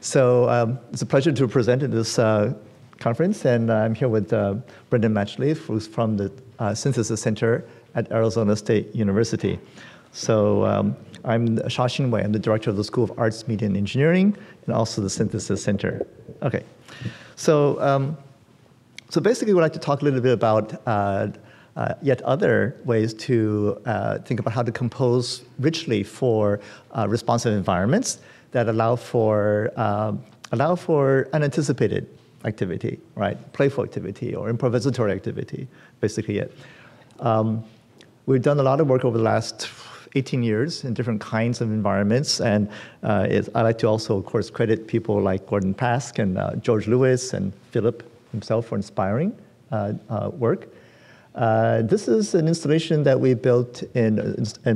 So it's a pleasure to present at this conference, and I'm here with Brandon Mechtley, who's from the Synthesis Center at Arizona State University. So I'm Sha Xinwei. I'm the director of the School of Arts, Media, and Engineering, and also the Synthesis Center. Okay, so basically, we'd like to talk a little bit about yet other ways to think about how to compose richly for responsive environments that allow for unanticipated activity, right? Playful activity or improvisatory activity, basically it. We've done a lot of work over the last 18 years in different kinds of environments, and I like to also, of course, credit people like Gordon Pask and George Lewis and Philip himself for inspiring work. This is an installation that we built in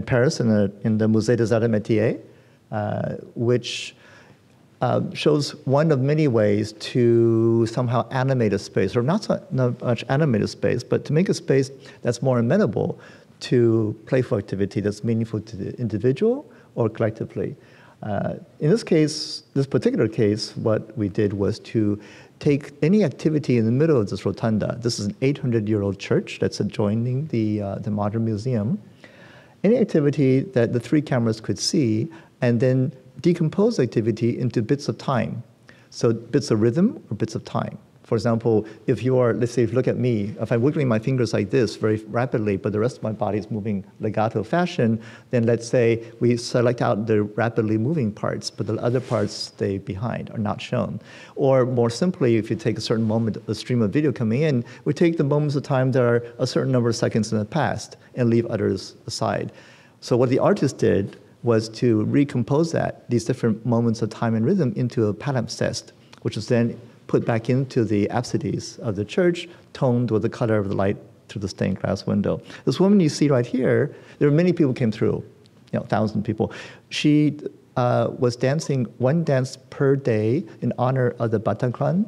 Paris in the Musée des Arts et Métiers, which shows one of many ways to somehow animate a space, or not much animate a space, but to make a space that's more amenable to playful activity that's meaningful to the individual or collectively. In this case, this particular case, what we did was to take any activity in the middle of this rotunda. This is an 800-year-old church that's adjoining the modern museum. Any activity that the three cameras could see, and then decompose activity into bits of time. So bits of rhythm or bits of time. For example, if you are, let's say, if you look at me, if I'm wiggling my fingers like this very rapidly, but the rest of my body is moving legato fashion, then let's say we select out the rapidly moving parts, but the other parts stay behind, are not shown. Or more simply, if you take a certain moment, a stream of video coming in, we take the moments of time that are a certain number of seconds in the past and leave others aside. So what the artist did was to recompose that, these different moments of time and rhythm, into a palimpsest, which is then put back into the apsides of the church, toned with the color of the light through the stained glass window. This woman you see right here, there were many people came through, you know, 1,000 people. She was dancing one dance per day in honor of the Bataclan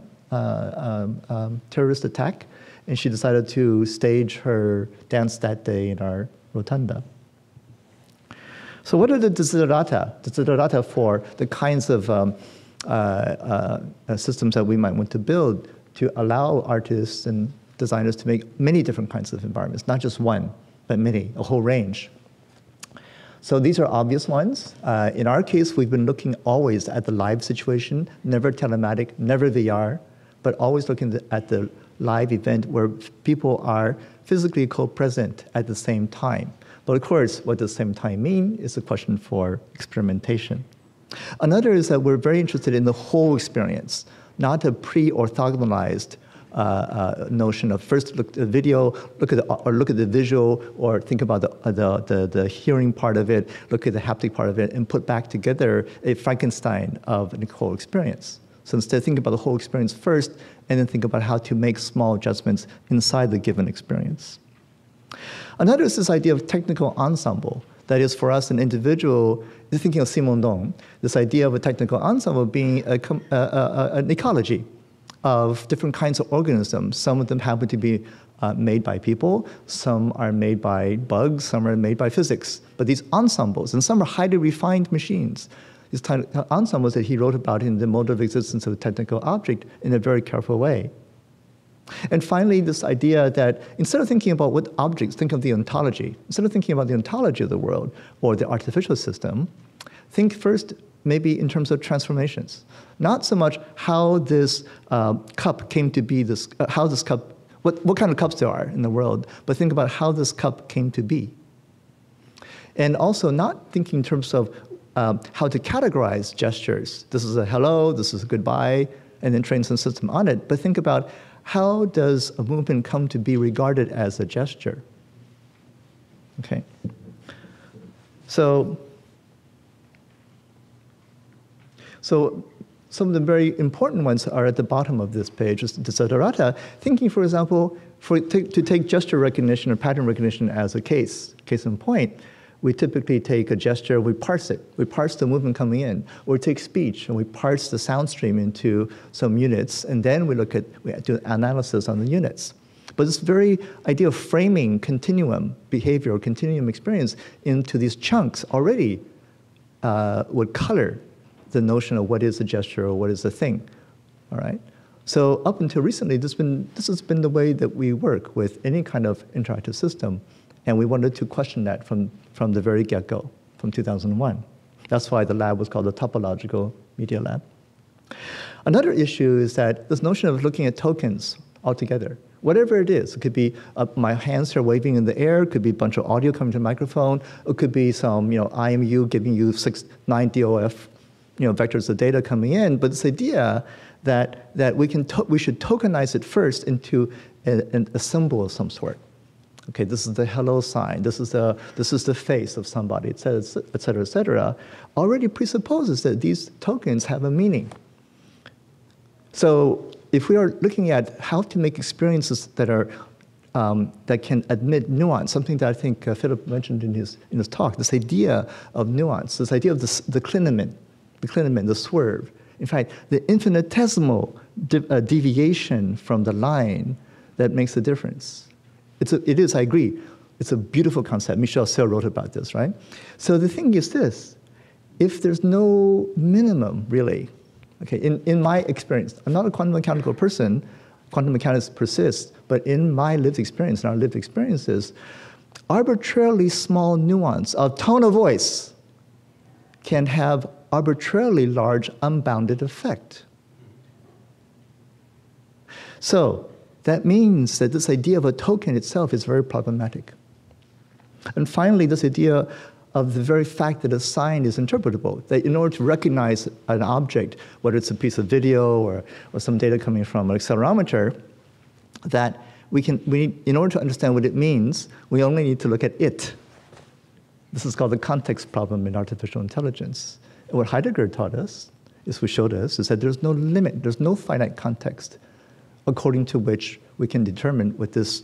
terrorist attack, and she decided to stage her dance that day in our rotunda. So what are the desiderata for the kinds of systems that we might want to build to allow artists and designers to make many different kinds of environments, not just one, but many, a whole range? So these are obvious ones. In our case, we've been looking always at the live situation, never telematic, never VR, but always looking at the live event where people are physically co-present at the same time. But of course, what does same time mean is a question for experimentation. Another is that we're very interested in the whole experience, not a pre-orthogonalized notion of first look at the video, look at the visual, or think about the hearing part of it, look at the haptic part of it, and put back together a Frankenstein of a whole experience. So instead, think about the whole experience first, and then think about how to make small adjustments inside the given experience. Another is this idea of technical ensemble. That is, for us, an individual, thinking of Simondon, this idea of a technical ensemble being an ecology of different kinds of organisms. Some of them happen to be made by people, some are made by bugs, some are made by physics. But these ensembles, and some are highly refined machines, these ensembles that he wrote about in The Mode of Existence of a Technical Object in a very careful way. And finally, this idea that instead of thinking about what objects, think of the ontology. Instead of thinking about the ontology of the world or the artificial system, think first maybe in terms of transformations. Not so much how this cup came to be this, how this cup, what kind of cups there are in the world, but think about how this cup came to be. And also not thinking in terms of how to categorize gestures. This is a hello, this is a goodbye, and then train some system on it, but think about how does a movement come to be regarded as a gesture? Okay. So some of the very important ones are at the bottom of this page, is desiderata, thinking, for example, to take gesture recognition or pattern recognition as a case in point. We typically take a gesture, we parse it. We parse the movement coming in. Or we take speech, and we parse the sound stream into some units, and then we look at, we do analysis on the units. But this very idea of framing continuum behavior or continuum experience into these chunks already would color the notion of what is a gesture or what is a thing, all right? So up until recently, this has been the way that we work with any kind of interactive system, and we wanted to question that from the very get-go, from 2001. That's why the lab was called the Topological Media Lab. Another issue is that this notion of looking at tokens altogether, whatever it is, it could be my hands are waving in the air, it could be a bunch of audio coming to the microphone, it could be some IMU giving you 9 DOF vectors of data coming in, but this idea that we should tokenize it first into a symbol of some sort. Okay, this is the hello sign, this is the face of somebody, et cetera, already presupposes that these tokens have a meaning. So if we are looking at how to make experiences that are that can admit nuance, something that I think Philip mentioned in his talk, this idea of nuance, this idea of the swerve, in fact, the infinitesimal deviation from the line that makes a difference. It is, I agree, it's a beautiful concept. Michel Serres wrote about this, right? So the thing is this, if there's no minimum, really, okay, in my experience, I'm not a quantum mechanical person, quantum mechanics persists, but in my lived experience, in our lived experiences, arbitrarily small nuance of tone of voice can have arbitrarily large unbounded effect. So that means that this idea of a token itself is very problematic. And finally, this idea of the very fact that a sign is interpretable, that in order to recognize an object, whether it's a piece of video or some data coming from an accelerometer, that in order to understand what it means, we only need to look at it. This is called the context problem in artificial intelligence. And what Heidegger taught us, is that there's no limit, there's no finite context according to which we can determine what this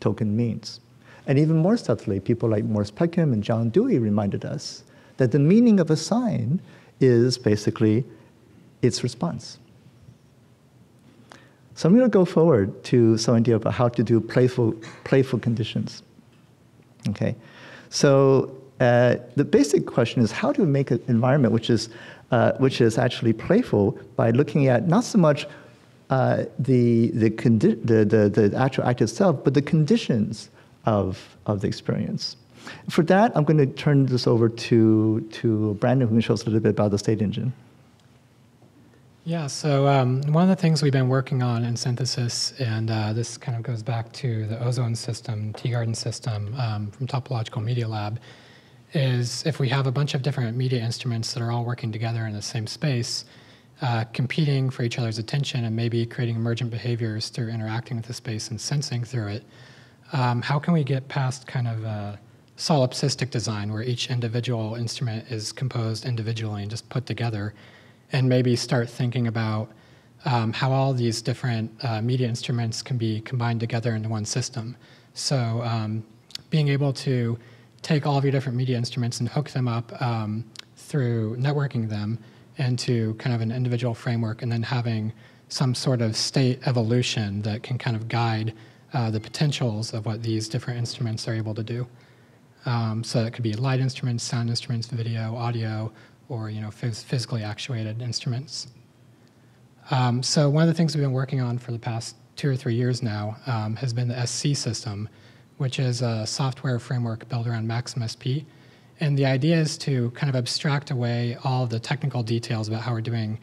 token means. And even more subtly, people like Morris Peckham and John Dewey reminded us that the meaning of a sign is basically its response. So I'm going to go forward to some idea about how to do playful conditions. Okay, so the basic question is how to make an environment which is actually playful by looking at not so much the actual act itself, but the conditions of the experience. For that, I'm going to turn this over to Brandon, who can show us a little bit about the state engine. Yeah, so one of the things we've been working on in synthesis, and this kind of goes back to the ozone system, tea garden system from Topological Media Lab, is if we have a bunch of different media instruments that are all working together in the same space, competing for each other's attention and maybe creating emergent behaviors through interacting with the space and sensing through it, how can we get past kind of a solipsistic design where each individual instrument is composed individually and just put together, and maybe start thinking about how all these different media instruments can be combined together into one system. So being able to take all of your different media instruments and hook them up through networking them into kind of an individual framework, and then having some sort of state evolution that can kind of guide the potentials of what these different instruments are able to do. So it could be light instruments, sound instruments, video, audio, or physically actuated instruments. So one of the things we've been working on for the past 2 or 3 years now has been the SC system, which is a software framework built around Max MSP. And the idea is to kind of abstract away all the technical details about how we're doing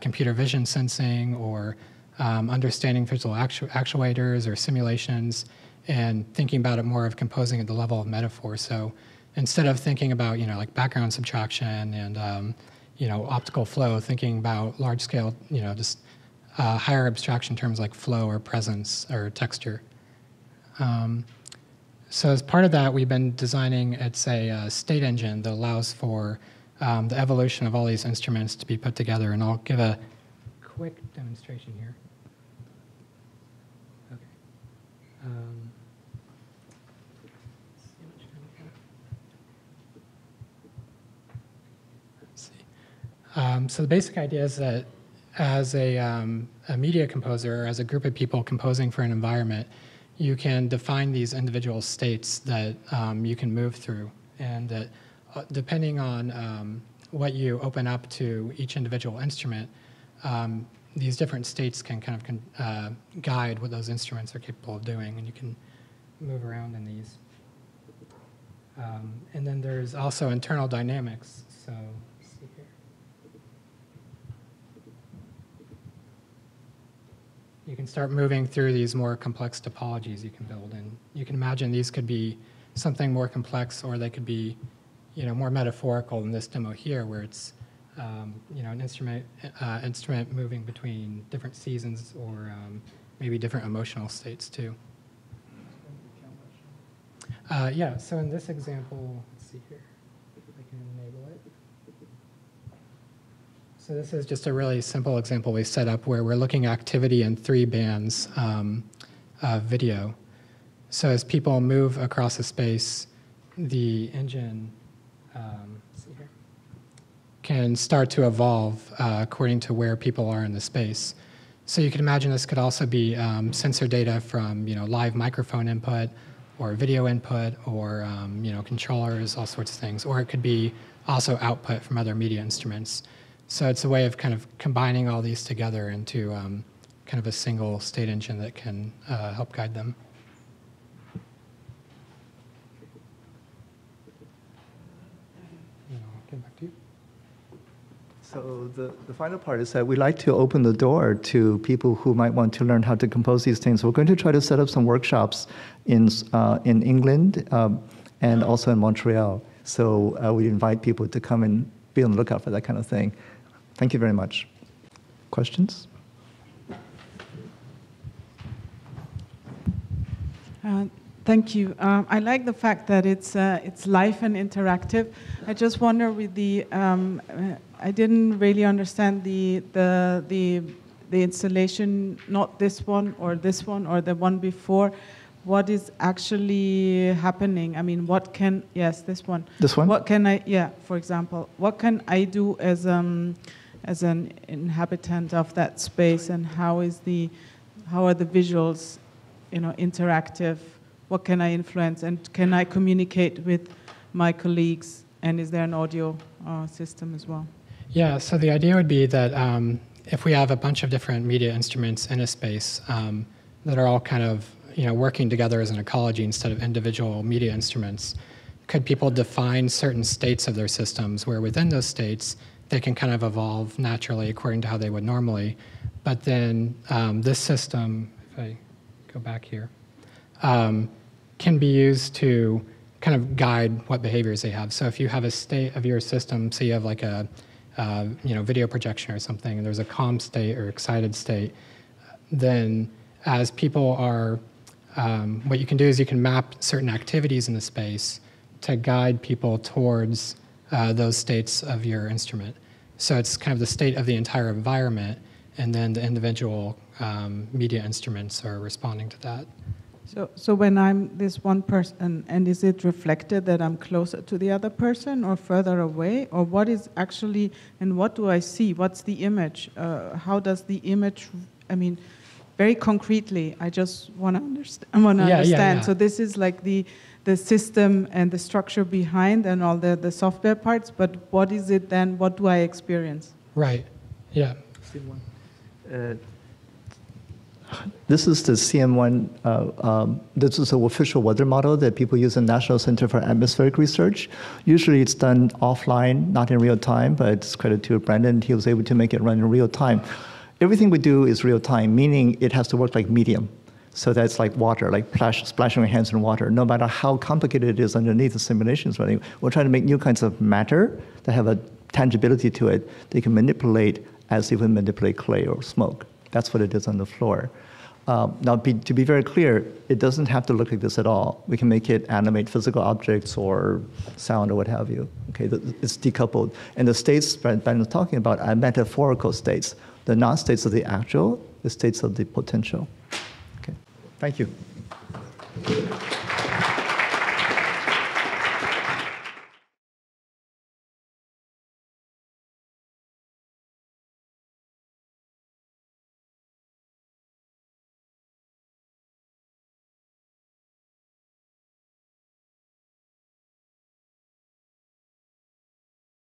computer vision sensing or understanding physical actuators or simulations, and thinking about it more of composing at the level of metaphor. So instead of thinking about like background subtraction and optical flow, thinking about large scale just higher abstraction terms like flow or presence or texture. So as part of that, we've been designing, it's a state engine that allows for the evolution of all these instruments to be put together. And I'll give a quick demonstration here. Okay. Let's see. So the basic idea is that as a media composer, or as a group of people composing for an environment, you can define these individual states that you can move through, and that depending on what you open up to each individual instrument, these different states can kind of guide what those instruments are capable of doing, and you can move around in these. And then there's also internal dynamics. So let's see here. You can start moving through these more complex topologies you can build, and you can imagine these could be something more complex, or they could be, you know, more metaphorical than this demo here, where it's, you know, an instrument moving between different seasons, or maybe different emotional states too. Yeah. So in this example, let's see here. I can enable it. So this is just a really simple example we set up where we're looking at activity in 3 bands of video. So as people move across a space, the engine can start to evolve according to where people are in the space. So you can imagine this could also be sensor data from, you know, live microphone input or video input, or you know, controllers, all sorts of things. Or it could be also output from other media instruments. So it's a way of kind of combining all these together into kind of a single state engine that can help guide them. So the final part is that we like to open the door to people who might want to learn how to compose these things. We're going to try to set up some workshops in England and also in Montreal. So we invite people to come and be on the lookout for that kind of thing. Thank you very much. Questions? Thank you. I like the fact that it's live and interactive. I just wonder with the I didn't really understand the installation, not this one or this one or the one before. What is actually happening? I mean, what can this one. This one. What can I for example, what can I do as an inhabitant of that space, and how is the are the visuals, you know, interactive? What can I influence, and can I communicate with my colleagues, and is there an audio system as well? Yeah, so the idea would be that if we have a bunch of different media instruments in a space that are all kind of, you know, working together as an ecology instead of individual media instruments, could people define certain states of their systems where within those states they can kind of evolve naturally according to how they would normally, but then this system, if I go back here, can be used to kind of guide what behaviors they have. So if you have a state of your system, so you have like a you know, video projection or something, and there's a calm state or excited state, then as people are, what you can do is you can map certain activities in the space to guide people towards those states of your instrument. So it's kind of the state of the entire environment, and then the individual media instruments are responding to that. So when I'm this one person, and is it reflected that I'm closer to the other person or further away? Or what is actually, and what do I see? What's the image? How does the image, I mean, very concretely, I just want to understand. So this is like the system and the structure behind and all the software parts, but what is it then? What do I experience? Right, yeah. This is the CM1, this is the official weather model that people use in National Center for Atmospheric Research. Usually it's done offline, not in real time, but it's credit to Brandon. He was able to make it run in real time. Everything we do is real time, meaning it has to work like medium. So that's like water, like splashing your hands in water. No matter how complicated it is underneath the simulations running, we're trying to make new kinds of matter that have a tangibility to it that you can manipulate as if we manipulate clay or smoke. That's what it is on the floor. Now, to be very clear, it doesn't have to look like this at all. We can make it animate physical objects or sound or what have you. Okay, it's decoupled. And the states Brandon was talking about are metaphorical states. They're not states of the actual, the states of the potential. Okay, thank you.